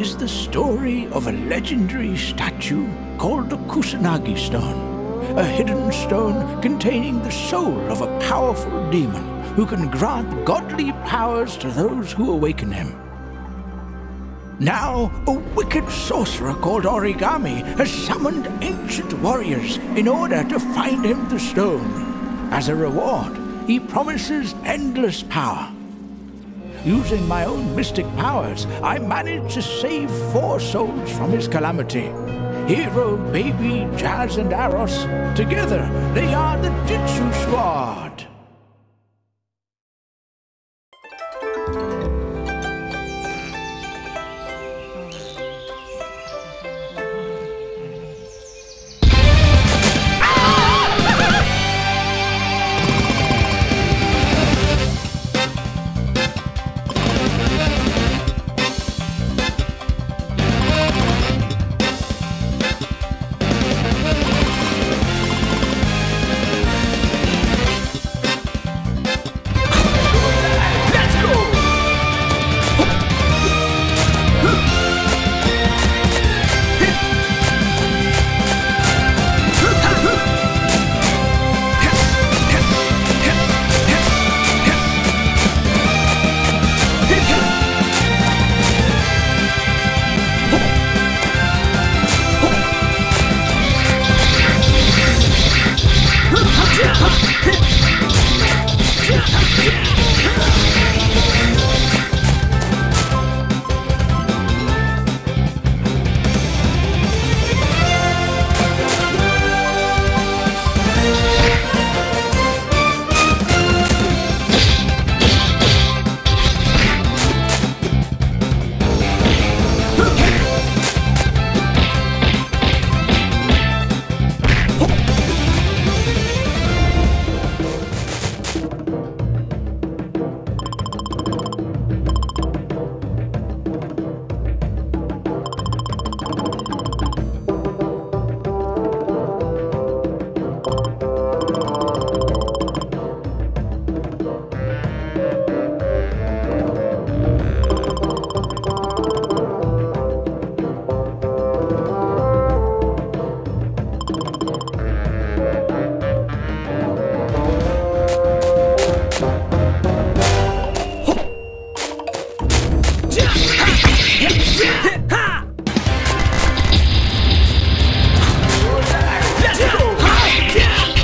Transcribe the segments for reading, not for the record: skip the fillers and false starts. is the story of a legendary statue called the Kusanagi Stone, a hidden stone containing the soul of a powerful demon who can grant godly powers to those who awaken him. Now, a wicked sorcerer called Origami has summoned ancient warriors in order to find him the stone. As a reward, he promises endless power. Using my own mystic powers, I managed to save 4 souls from his calamity. Hero, Baby, Jazz, and Aros, together they are the Jitsu Squad. Let's go! Hi! Yeah!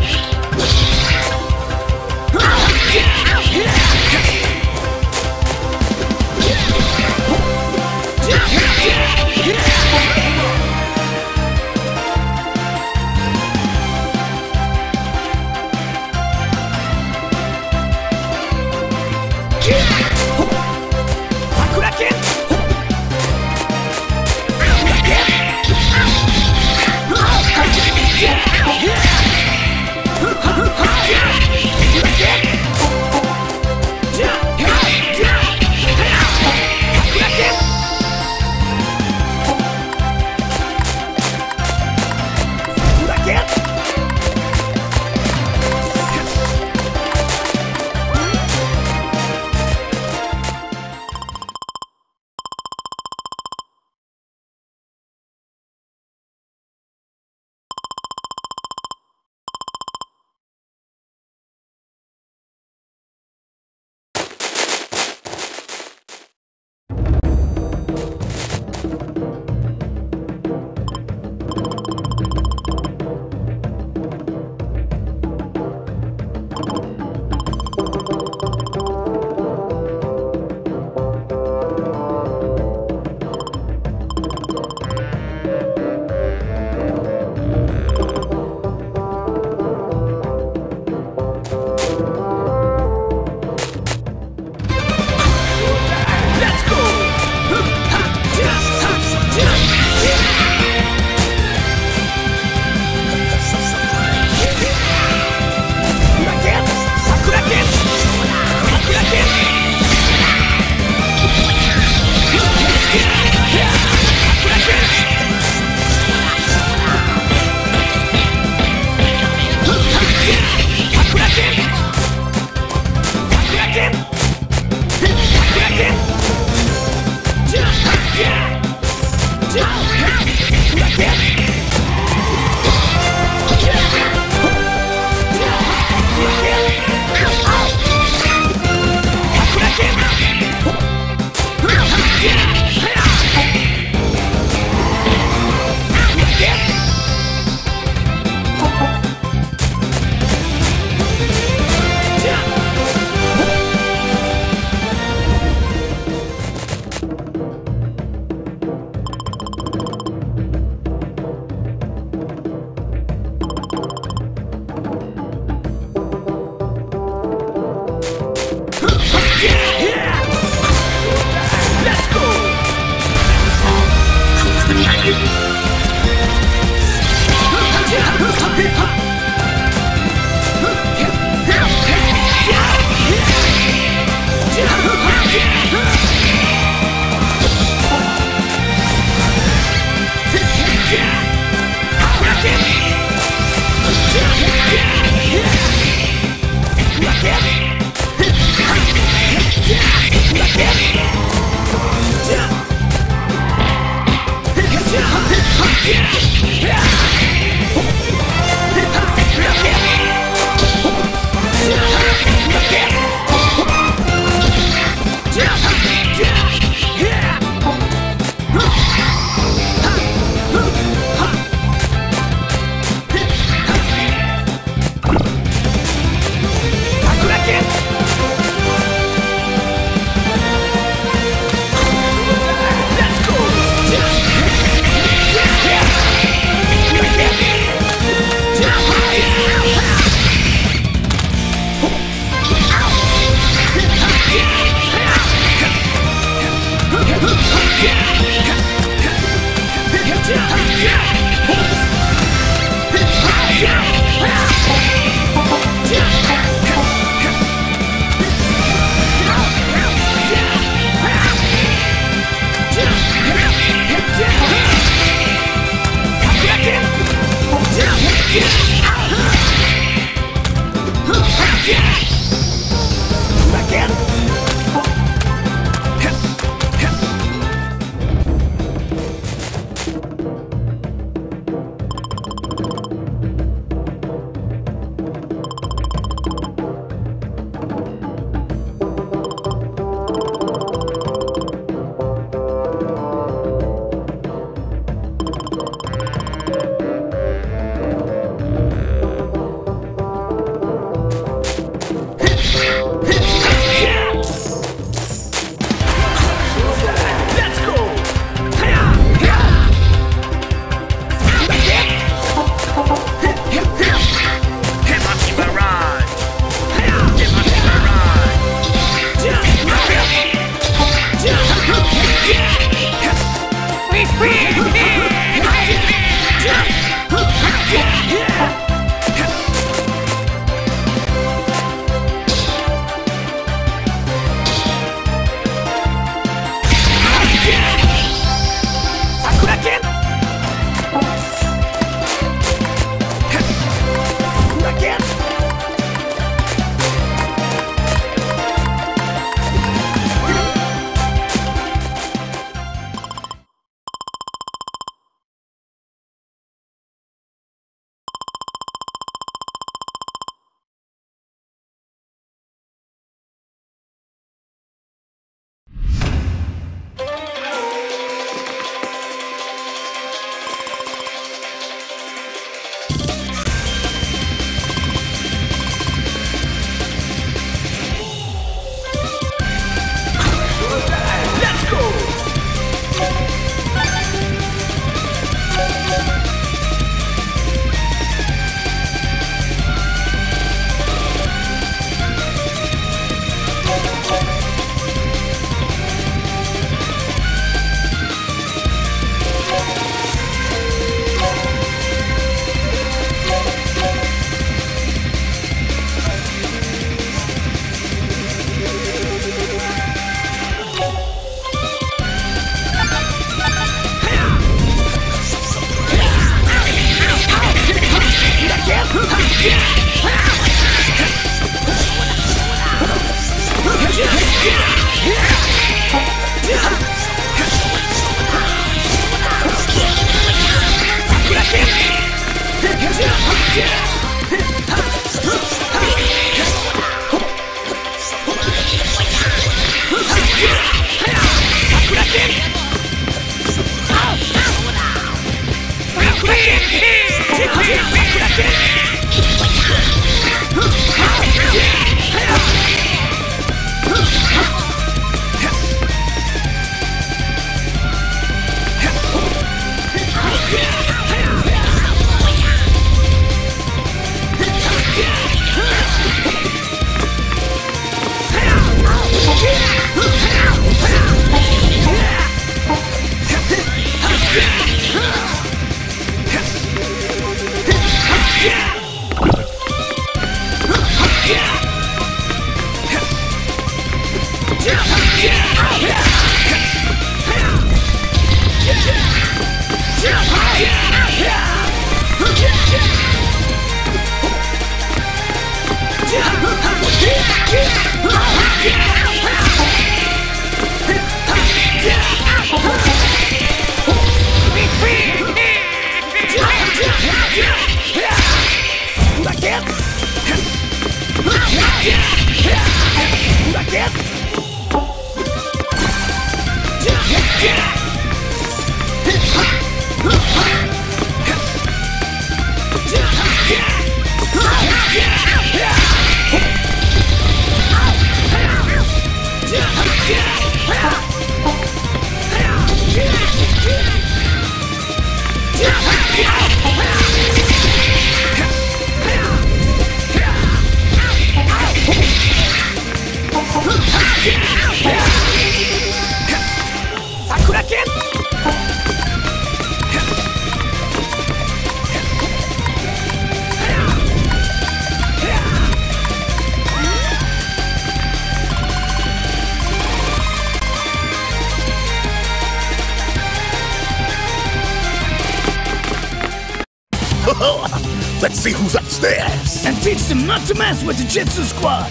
Let's see who's upstairs! And teach them not to mess with the Jitsu Squad!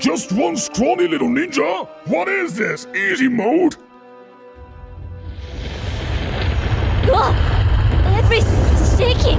Just one scrawny little ninja? What is this, easy mode? Oh, everything's shaking!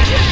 Yeah!